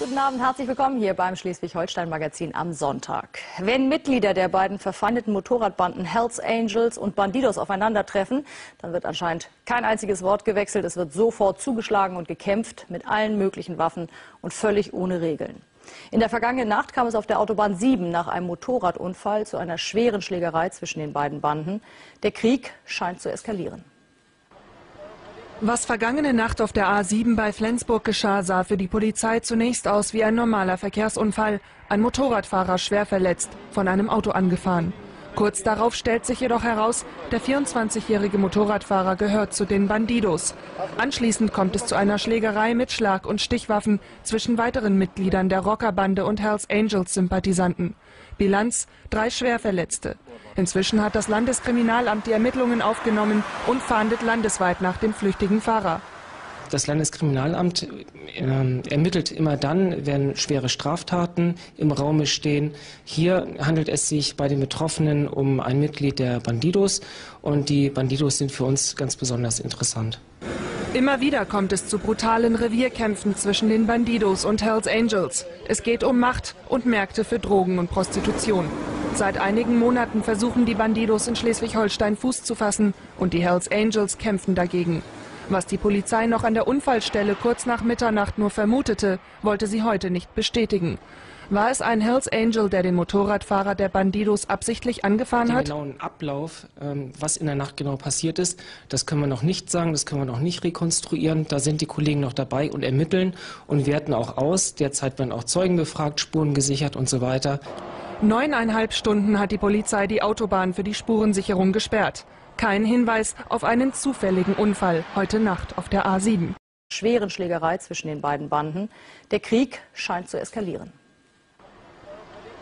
Guten Abend, herzlich willkommen hier beim Schleswig-Holstein-Magazin am Sonntag. Wenn Mitglieder der beiden verfeindeten Motorradbanden Hells Angels und Bandidos aufeinandertreffen, dann wird anscheinend kein einziges Wort gewechselt. Es wird sofort zugeschlagen und gekämpft mit allen möglichen Waffen und völlig ohne Regeln. In der vergangenen Nacht kam es auf der Autobahn 7 nach einem Motorradunfall zu einer schweren Schlägerei zwischen den beiden Banden. Der Krieg scheint zu eskalieren. Was vergangene Nacht auf der A7 bei Flensburg geschah, sah für die Polizei zunächst aus wie ein normaler Verkehrsunfall. Ein Motorradfahrer schwer verletzt, von einem Auto angefahren. Kurz darauf stellt sich jedoch heraus, der 24-jährige Motorradfahrer gehört zu den Bandidos. Anschließend kommt es zu einer Schlägerei mit Schlag- und Stichwaffen zwischen weiteren Mitgliedern der Rockerbande und Hells Angels-Sympathisanten. Bilanz: 3 Schwerverletzte. Inzwischen hat das Landeskriminalamt die Ermittlungen aufgenommen und fahndet landesweit nach dem flüchtigen Fahrer. Das Landeskriminalamt ermittelt immer dann, wenn schwere Straftaten im Raume stehen. Hier handelt es sich bei den Betroffenen um ein Mitglied der Bandidos, und die Bandidos sind für uns ganz besonders interessant. Immer wieder kommt es zu brutalen Revierkämpfen zwischen den Bandidos und Hells Angels. Es geht um Macht und Märkte für Drogen und Prostitution. Seit einigen Monaten versuchen die Bandidos in Schleswig-Holstein Fuß zu fassen, und die Hells Angels kämpfen dagegen. Was die Polizei noch an der Unfallstelle kurz nach Mitternacht nur vermutete, wollte sie heute nicht bestätigen. War es ein Hells Angel, der den Motorradfahrer der Bandidos absichtlich angefahren hat? Den genauen Ablauf, was in der Nacht genau passiert ist, das können wir noch nicht sagen, das können wir noch nicht rekonstruieren. Da sind die Kollegen noch dabei und ermitteln und werten auch aus. Derzeit werden auch Zeugen befragt, Spuren gesichert und so weiter. 9,5 Stunden hat die Polizei die Autobahn für die Spurensicherung gesperrt. Kein Hinweis auf einen zufälligen Unfall heute Nacht auf der A7. Schwere Schlägerei zwischen den beiden Banden. Der Krieg scheint zu eskalieren.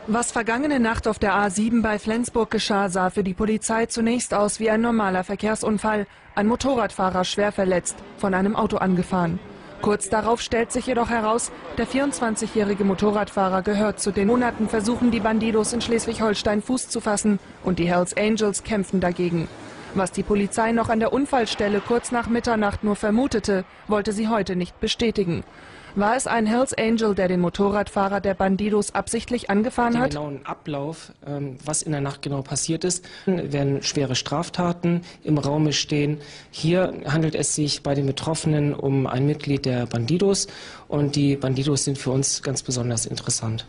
Was vergangene Nacht auf der A7 bei Flensburg geschah, sah für die Polizei zunächst aus wie ein normaler Verkehrsunfall. Ein Motorradfahrer schwer verletzt, von einem Auto angefahren. Kurz darauf stellt sich jedoch heraus, der 24-jährige Motorradfahrer gehört zu den Monaten, versuchen die Bandidos in Schleswig-Holstein Fuß zu fassen, und die Hells Angels kämpfen dagegen. Was die Polizei noch an der Unfallstelle kurz nach Mitternacht nur vermutete, wollte sie heute nicht bestätigen. War es ein Hells Angel, der den Motorradfahrer der Bandidos absichtlich angefahren hat? Den genauen Ablauf, was in der Nacht genau passiert ist, wenn schwere Straftaten im Raume stehen. Hier handelt es sich bei den Betroffenen um ein Mitglied der Bandidos, und die Bandidos sind für uns ganz besonders interessant.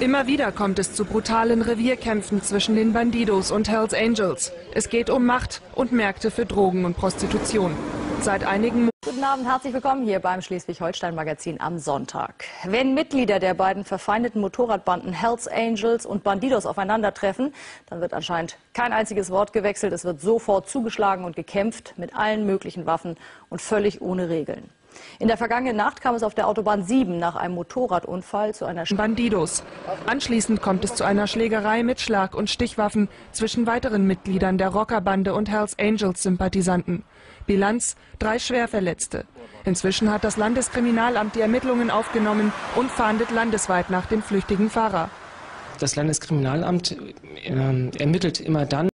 Immer wieder kommt es zu brutalen Revierkämpfen zwischen den Bandidos und Hells Angels. Es geht um Macht und Märkte für Drogen und Prostitution. Seit einigen Monaten. Guten Abend, herzlich willkommen hier beim Schleswig-Holstein-Magazin am Sonntag. Wenn Mitglieder der beiden verfeindeten Motorradbanden Hells Angels und Bandidos aufeinandertreffen, dann wird anscheinend kein einziges Wort gewechselt. Es wird sofort zugeschlagen und gekämpft mit allen möglichen Waffen und völlig ohne Regeln. In der vergangenen Nacht kam es auf der Autobahn 7 nach einem Motorradunfall zu einer Bandidos. Anschließend kommt es zu einer Schlägerei mit Schlag- und Stichwaffen zwischen weiteren Mitgliedern der Rockerbande und Hells Angels-Sympathisanten. Bilanz: 3 Schwerverletzte. Inzwischen hat das Landeskriminalamt die Ermittlungen aufgenommen und fahndet landesweit nach dem flüchtigen Fahrer. Das Landeskriminalamt ermittelt immer dann,